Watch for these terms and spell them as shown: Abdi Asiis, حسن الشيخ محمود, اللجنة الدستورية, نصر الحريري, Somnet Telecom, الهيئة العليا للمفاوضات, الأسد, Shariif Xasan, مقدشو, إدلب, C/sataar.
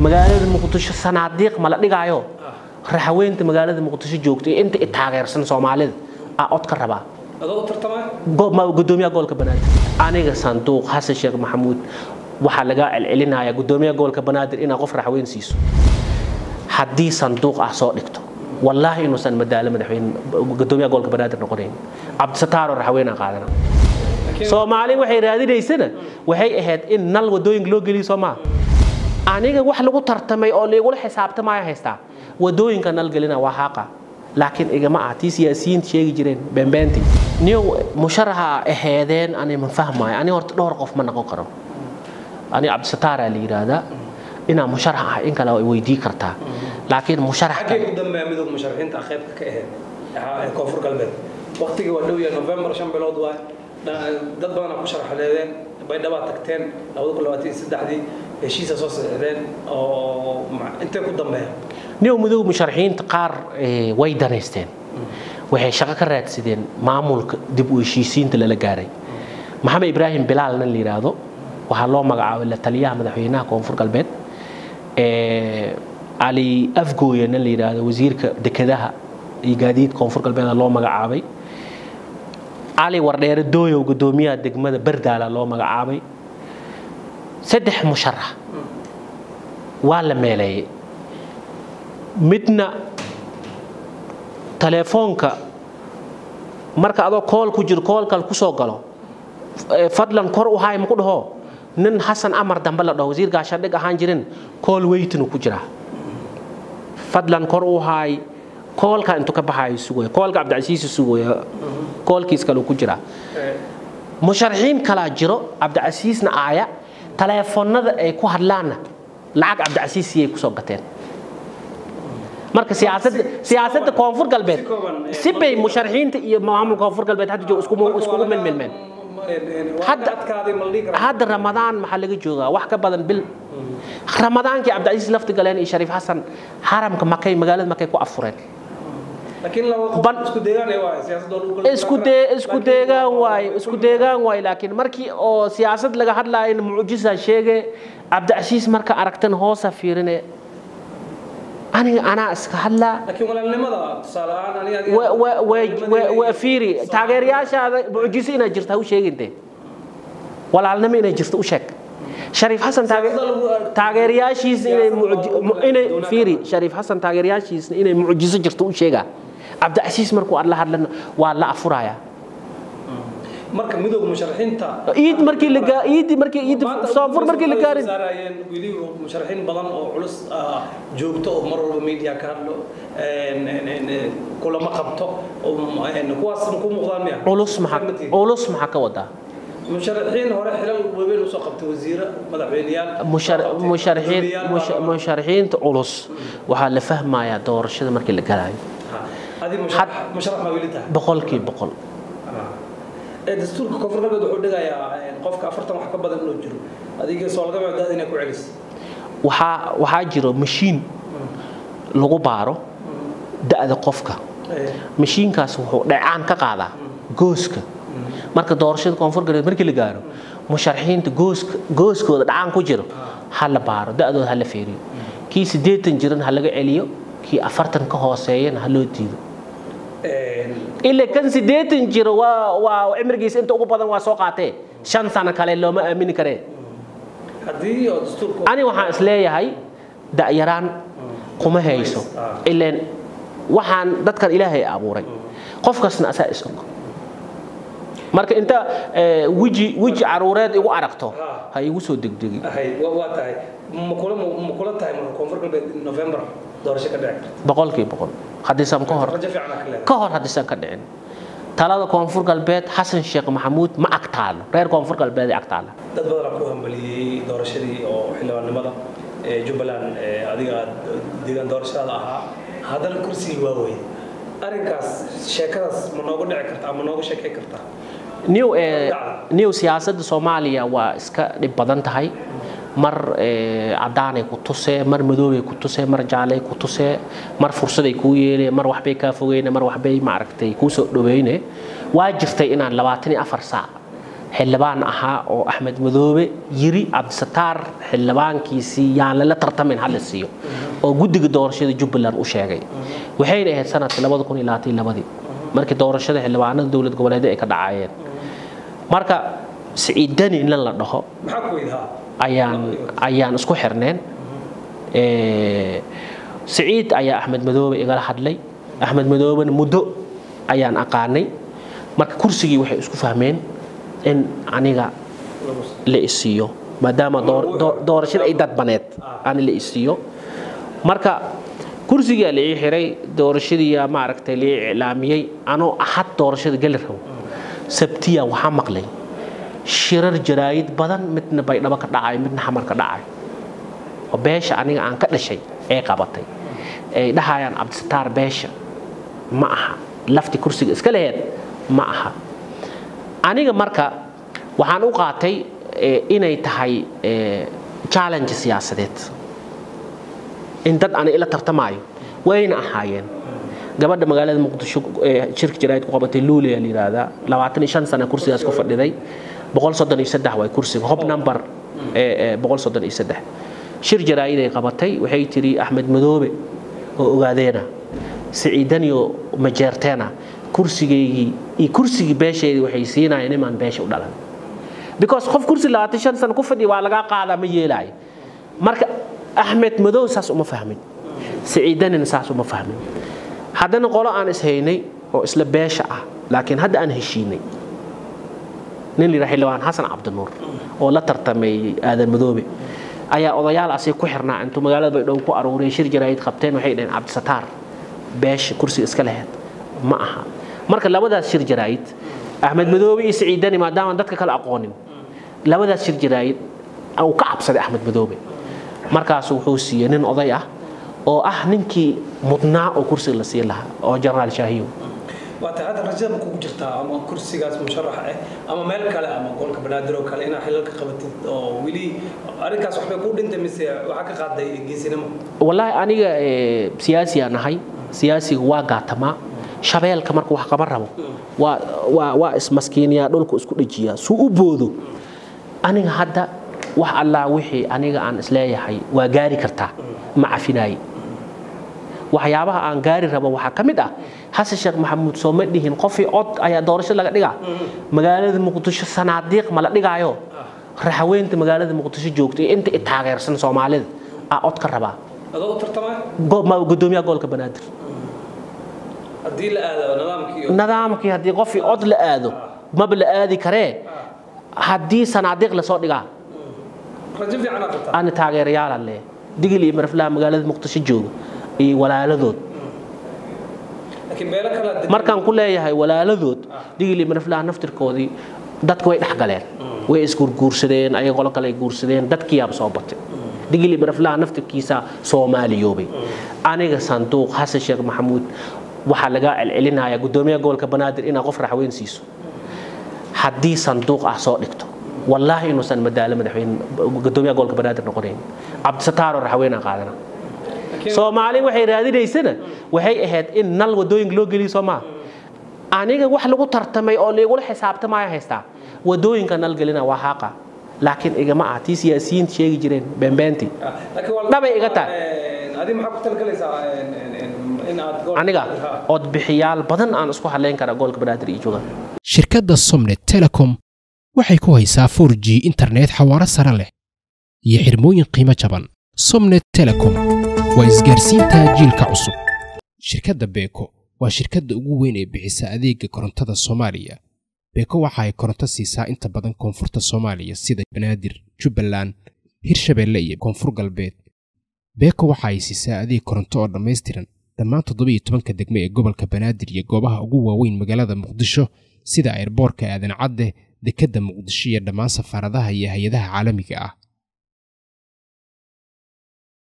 مقالة المقدسة صناديق ملأني قايو رحوين تمقالة المقدسة جوكتي أنت التغيير سن سومالد أذكر ربع أقول ترتمه قو ما قدومي أقول كبنات أنا كصندوق حسن الشيخ محمود وحلقة العلنا يا قدومي أقول كبنات إن غفر رحوين سيسو حدي صندوق أحصائكتو والله إنه سن مدالة مدحين قدومي أقول كبنات نقولين عبدالستار رحوينا قاعدنا سومالي وحي رادي ليسنا وحي أحد إن نل ودوين لوجلي سوما أنا واحد لو ترتمي أو لو حسابته ما يحستا ودوين كان الجلنا وحقا لكن إذا ما عتيس سياسيين شيء جرين بنبنتي نيو مشرها هذين أنا من فهمها أنا ورت نورقف من قرر أنا عبد الستار اللي رادا إن مشرها إنك لو ويدي كرتا لكن مشرها أكيد قدام ما يمدوك مشرحين تأخيرك كأهل كفر قلبي وقتك ودويا نوفمبر شن بلادواي ضد بنا مشرح هذين بين دبعة تكتين لو ذكر لواتين سدح دي شيء ساسوس هذين أو أنت قدام ما نيوم ذو مشرحين تقار ويدانستين وهي شقق الراتسدين معمول دبوا شيء سين تلا لجاري محمد إبراهيم بلالنا اللي رادو وحلو مقعد ولا تليا مدحينا كونفور قلبت علي أفجوينا اللي رادو وزير دكدها يجديد كونفور قلبت الله مقعد علي وردير دويو قدومية دقمة بردالة الله مقعد سدح مشرح ولا مالي midna telefoonka marka adoo call ku jir call kal ku soo galo fadlan kor u hay muku dhaho nin hasan amar dambe la dhaho wasiir gaashan dhig ahaan jirin call weytinu ku jira fadlan kor u hay call ka intu ka baxay suugo call ka Abdi Asiis suugo call kiis kala ku jira musharxiin kala jiro Abdi Asiisna aaya telefoonada ay ku hadlaana lacag Abdi Asiis ay ku soo gateen marka siyaasadda koonfur galbeed si bay musharaxiinta iyo maamul koonfur galbeed hadda isku meel hadda ramadaan maxaa laga joogaa wax ka badan bil ramadaankii Abdi Asiis lafti galeen iyo Shariif Xasan haramka Makay magaalada Makay ku afureen laakiin isku deegaan waay laakiin markii oo siyaasad laga hadlaayay mucjisa sheegay Abdi Asiis marka aragtan hoosa fiirine أنا أسكحلا. لكن ولا لماذا صار أنا وفيري تغيير هذا بعجزين أجرته وشيء جدي ولا لنا مين أجرته وشك شريف حسن تغيير شيء إنه فيري شريف حسن تغيير شيء إنه معجزة أجرته وشيء جا عبد العزيز مركو الله هذا ولا أفرايا مركب ميدوك مشرحين تا إيد مركي لقى إيد صافور مركي لقارن زارين ويلي مشرحين بدن أو علص جوبته مرور ميديا كارلو كل ما قبته نقاص نقوم غامية علص محك وده مشرحين هو رحلة وبين وسقبت وزيرة مدعوينيان مشرحين علص وحال فهم ما يدور شذا مركي لقارن هذه مشرح ما ولدها بقول دستورك كفر قلبي دحول دقايا قفك أفرتم وحكا بدن نجرو هذيك سؤال قبع داد إنكو عرس وحا جيرو مشين لغو بارو داد قفك مشين كاس وحو دعان كقادا غوسك مارك دورشد كونفر قلبي مركي لقارو مشارحين غوسك دعان كو جيرو حال بارو دادو هلا فيري كي سديتن جيرن هلا عليو كي أفرتن كهوسيين هلو ديرو إلا كان سديت نجر وعمرجيس أنت أبو بدن وساقته شن سنة كله لو ما أمين كره. أنا وحنا إسلامي هاي دائران قم هيسو إلا وحنا دكتور إلهي أبو ري قف قصنا أساسك. مرك أنت وجي عرورات يو عرقته هاي وسود دقيق. هاي وواتاي مقولة تاي من كونفرنس نوفمبر دورش كده. بقول حديثهم كهر حديثهم كده إن ثلاثة كونفور قلبات حسن الشيخ محمود ما أقتال غير كونفور قلبات أقتال. تدبر أقوهم بلي دورشري أو حلوان لماذا جبلان أديك ديجان دورش هذا الكرسي واوي أركاس شكاس مناقض عكرتا مناقض شكاي كرتا. نيو سياسة الصومالية وإسكا بدن تهاي مر عداني كتوسه مر مدوي كتوسه مر جالي كتوسه مر فرصة يكويه مر واحد بيكافوينه مر واحد بيمعركته يكوسه دوبينه واجفتي إن اللواتني أفرصة حلبان أها أو أحمد مذوبة يري عبدالستار حلبان كيسي يعني لا ترتمين هذا السيو أو جد دور شيء جبلان وشيء وحين هي السنة لابد يكون إلاتي لابدي مركز دور شيء حلبان الدولة قبل هذا كدعاية مركز سعيدان إن لا نخو أيان أسكو حرنين سعيد أيا أحمد مذوبة إقال حد لي أحمد مذوبة مدو أيان أقاني مركز كرسي وحي أسكو فهمين إن عنيقة لإسيو ما دام دور شيء أي دات بنات عن لإسيو مركا كرسي عليه حري دور شيء يا معركة لي إعلامي أنا أحد دور شيء قلرهم سبتية وحمق لي شرر جرايد بدن متن بيت نبكر داعي متن حمر كداعي وباش عنيقة عن كل شيء أي قبطي ده هايان عبد الستار باش معها لفت كرسي إسكاليت معها أنا مركا وحنو قاتي إني تحي challenge سياسات إن تد أنا إلا ترتماي وين أحيان قبل ما قالت مقدشو شركة جرايد قابت اللولي اللي هذا لو عطني شانس أنا كرسي أسكوفر لذي بقول صدني يسدح ويا كرسي هوب نمبر بقول صدني يسدح شركة جرايد قابتي وحي تري أحمد مدوبي وقاذينا سعيدانيو مجرتنا كرسي كرسي باشي وحيسينا يعني من باشي ولا لا. because خوف كرسي لا تشان سنكوف دي وعلاقة على ميلاي. مرك أحمد مدو ساس وما فهمين. سعيدان ساس وما فهمين. هذا نقول عن إسهيني أو إسلا باشا لكن هذا أنا هشيني. نلي راح يلوان حسن عبد النور ولا ترتمي هذا المذوبي. أيا أضيال أسي كحرنا أنتم مجالد بيدوكو أروري شير جرايد خبتين وحيدين عبد الستار باش كرسي إسكالهات معها. مركز لابد شير جرايد أحمد مدوبي سعيداني ما دام عندك كلا أقوانين لابد شير جرايد أو كعب صدق أحمد مدوبي مركز وحوسي نن أضيعه أو أحنكي مطنع أو كرسي لسير لها أو جرال شاهيو وهذا الرجال مكوب جرتا أما كرسي قاس مشرحة أما مالك لا أما قولك بنادروك على هنا حلك قبضت أو ولي أريك أصحبي كود أنت مسيا وعك قاعد يجيسينما والله أنا سياسي أنا هاي سياسي واقع تما شباب كمركو حكمرهم واسم مسكينيا دولكو اسكودجيا سو بودو أنا هذا وح الله وحي أنا عن إسلامي حي وجاري كرتا مع فيناي وحيابها عن جاري ربا وحكمدا حس الشيخ محمود سومد دهين قفي عط أي دارش لقد دقة مقالة المقدسة صناديق ملقد دقة يو رحوين أنت مقالة المقدسة جوكتي أنت التغير سن سومالد عط كربا أقول ترتمي قب ما قدومي أقول كبنادر هدي لآذو نظامك هدي قفي عط لآذو ما بالآذي كره هدي صناديق لصوت دقة رجبي عنا قطع أنا تغير يا الله دقلي مرفلام مقالة المقدسة جوك ولا لذوت مركان كله يهاي ولا لذوت دي اللي منفلا نفتر كودي دت كويت حقلين ويسكور كورسين أي غلق على كورسين دت كياب صوبته دي اللي منفلا نفتر كيسا سوماليوبي أنا كسانتوق حس الشيخ محمود وحلقة العلنا يا قدومي أقول كبنادر إنا غفر حوين سيسو حدي صندوق أحصاء لكتو والله إنه سن مدالة مدحين قدومي أقول كبنادر نقولين عبد ستار حوينا قادنا Soomaali waxay raadinaysana waxay ahayd in nal wadooyin loo geliyo Soomaa aniga wax lagu tartamay oo leeyahay wal xisaabtamay haysta wadooyinka nal gelina waa xaqa laakiin iga ma ahti siyaasiyiin sheegi jireen beenbeenti dabay iga taa adi maxaa ku talgalaysaa in aad gool aniga od bixiyaal badan aan isku haleyn kara goolka badaadir iyo jooga shirkadda Somnet Telecom waxay ku haysaa 4G internet xawaare sare leh iyo xirmooyin qiimo jaban Somnet Telecom وإسجارسينتا جيل كعصب شركة بيكو وشركة أجويني بعيسى أديك كورنتا الصومالية بيكو وحاي كورنتا سيسا أنت بدن كونفورت الصومالية سيدة بنادر جبلان هيرشبلية كونفور قلبيت بيكو وحاي سيسا أديك كورنتا أردميسترن دمان تضبي تمنك دقمية جبل كبنادر يجوبها أجوه وين مجلادة مقدشة سيدة عربورك أذن عده دكدة مقدشية دمان سفردها هي هيدها عالمية